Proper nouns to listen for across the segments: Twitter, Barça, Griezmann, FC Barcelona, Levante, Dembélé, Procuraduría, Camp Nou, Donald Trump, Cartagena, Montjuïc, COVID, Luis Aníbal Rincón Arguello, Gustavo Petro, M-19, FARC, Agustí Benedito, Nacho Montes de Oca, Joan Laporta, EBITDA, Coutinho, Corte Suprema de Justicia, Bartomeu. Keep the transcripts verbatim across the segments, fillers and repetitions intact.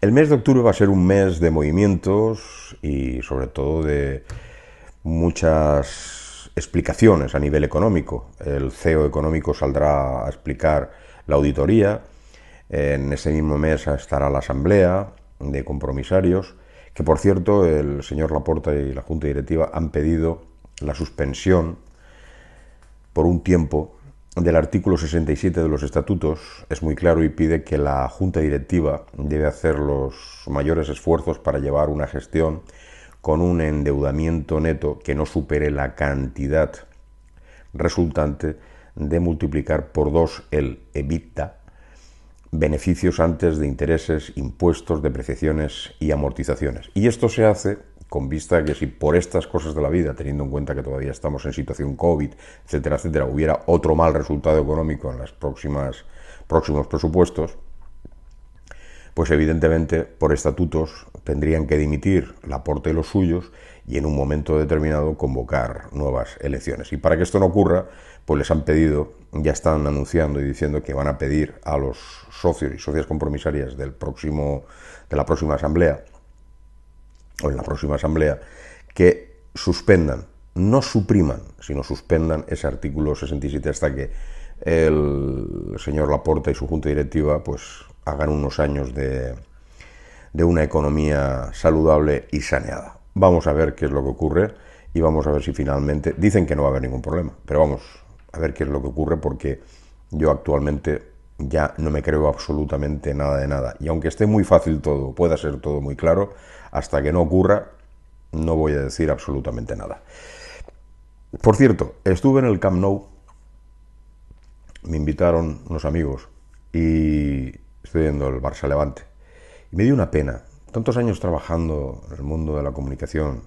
El mes de octubre va a ser un mes de movimientos y sobre todo de muchas explicaciones a nivel económico. El C E O económico saldrá a explicar la auditoría. En ese mismo mes estará la asamblea de compromisarios, que por cierto el señor Laporta y la Junta Directiva han pedido la suspensión por un tiempo del artículo sesenta y siete de los estatutos. Es muy claro y pide que la Junta Directiva debe hacer los mayores esfuerzos para llevar una gestión con un endeudamiento neto que no supere la cantidad resultante de multiplicar por dos el EBITDA, beneficios antes de intereses, impuestos, depreciaciones y amortizaciones. Y esto se hace con vista a que si por estas cosas de la vida, teniendo en cuenta que todavía estamos en situación COVID, etcétera, etcétera, hubiera otro mal resultado económico en los próximos presupuestos, pues evidentemente por estatutos tendrían que dimitir Laporta y los suyos y en un momento determinado convocar nuevas elecciones. Y para que esto no ocurra, pues les han pedido, ya están anunciando y diciendo que van a pedir a los socios y socias compromisarias del próximo, de la próxima asamblea, o en la próxima asamblea, que suspendan, no supriman, sino suspendan ese artículo sesenta y siete hasta que el señor Laporta y su junta directiva pues hagan unos años de, de una economía saludable y saneada. Vamos a ver qué es lo que ocurre y vamos a ver si finalmente... Dicen que no va a haber ningún problema, pero vamos a ver qué es lo que ocurre, porque yo actualmente ya no me creo absolutamente nada de nada. Y aunque esté muy fácil todo, pueda ser todo muy claro, hasta que no ocurra, no voy a decir absolutamente nada. Por cierto, estuve en el Camp Nou, me invitaron unos amigos y estoy viendo el Barça Levante. Y me dio una pena, tantos años trabajando en el mundo de la comunicación,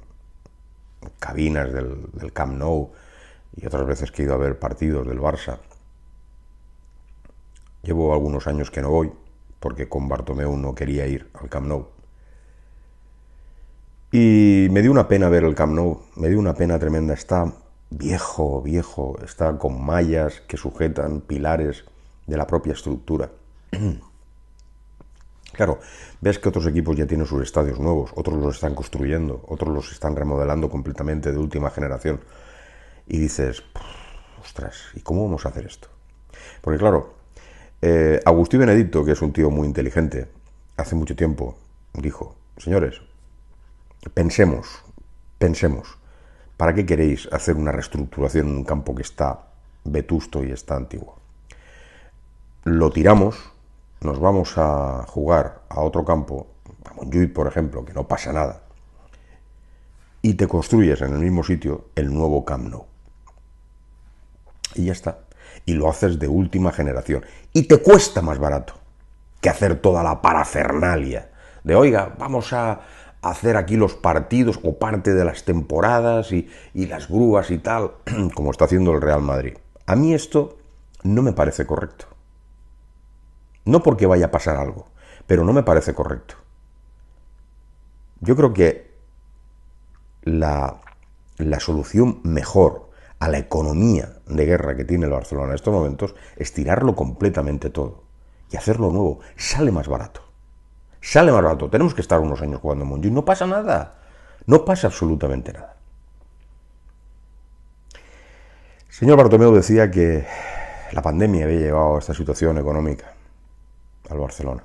cabinas del, del Camp Nou y otras veces que he ido a ver partidos del Barça. Llevo algunos años que no voy, porque con Bartomeu no quería ir al Camp Nou. Y me dio una pena ver el Camp Nou, me dio una pena tremenda. Está viejo, viejo, está con mallas que sujetan pilares de la propia estructura. Claro, ves que otros equipos ya tienen sus estadios nuevos, otros los están construyendo, otros los están remodelando completamente de última generación. Y dices, ostras, ¿y cómo vamos a hacer esto? Porque claro... Eh, Agustí Benedito, que es un tío muy inteligente, hace mucho tiempo dijo: señores, pensemos, pensemos, ¿para qué queréis hacer una reestructuración en un campo que está vetusto y está antiguo? Lo tiramos, nos vamos a jugar a otro campo, a Montjuïc, por ejemplo, que no pasa nada, y te construyes en el mismo sitio el nuevo Camp Nou. Y ya está. Y lo haces de última generación. Y te cuesta más barato que hacer toda la parafernalia de, oiga, vamos a hacer aquí los partidos o parte de las temporadas y, y las grúas y tal, como está haciendo el Real Madrid. A mí esto no me parece correcto. No porque vaya a pasar algo, pero no me parece correcto. Yo creo que la, la solución mejor a la economía de guerra que tiene el Barcelona en estos momentos, estirarlo completamente todo y hacerlo nuevo. Sale más barato. Sale más barato. Tenemos que estar unos años jugando en Montjuïc. No pasa nada. No pasa absolutamente nada. El señor Bartomeu decía que la pandemia había llevado a esta situación económica al Barcelona.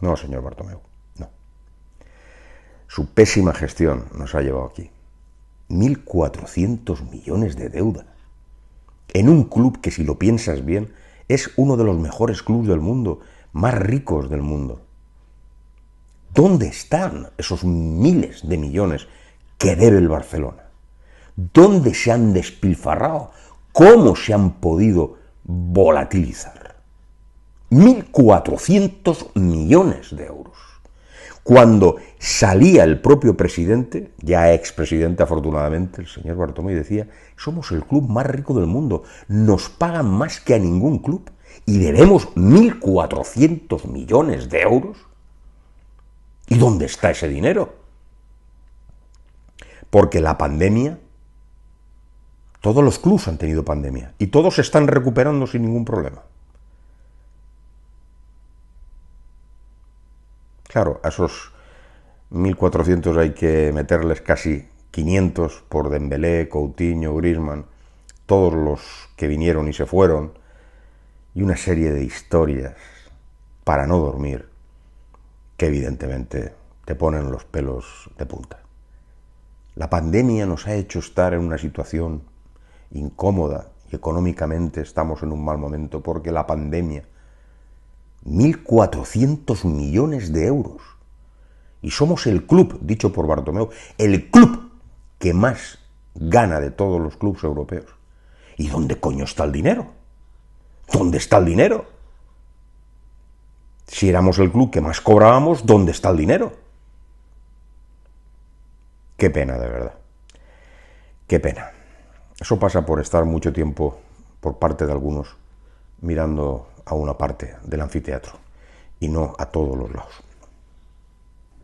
No, señor Bartomeu, no. Su pésima gestión nos ha llevado aquí. mil cuatrocientos millones de deuda. En un club que, si lo piensas bien, es uno de los mejores clubes del mundo, más ricos del mundo. ¿Dónde están esos miles de millones que debe el Barcelona? ¿Dónde se han despilfarrado? ¿Cómo se han podido volatilizar? mil cuatrocientos millones de euros. Cuando salía el propio presidente, ya expresidente afortunadamente, el señor Bartomeu, decía: somos el club más rico del mundo, nos pagan más que a ningún club y debemos mil cuatrocientos millones de euros. ¿Y dónde está ese dinero? Porque la pandemia, todos los clubs han tenido pandemia y todos se están recuperando sin ningún problema. Claro, a esos mil cuatrocientos hay que meterles casi quinientos por Dembélé, Coutinho, Griezmann, todos los que vinieron y se fueron, y una serie de historias para no dormir que evidentemente te ponen los pelos de punta. La pandemia nos ha hecho estar en una situación incómoda y económicamente estamos en un mal momento porque la pandemia, mil cuatrocientos millones de euros, y somos el club, dicho por Bartomeu, el club que más gana de todos los clubes europeos. ¿Y dónde coño está el dinero? ¿Dónde está el dinero? Si éramos el club que más cobrábamos, ¿dónde está el dinero? Qué pena, de verdad. Qué pena. Eso pasa por estar mucho tiempo, por parte de algunos, mirando a una parte del anfiteatro y no a todos los lados.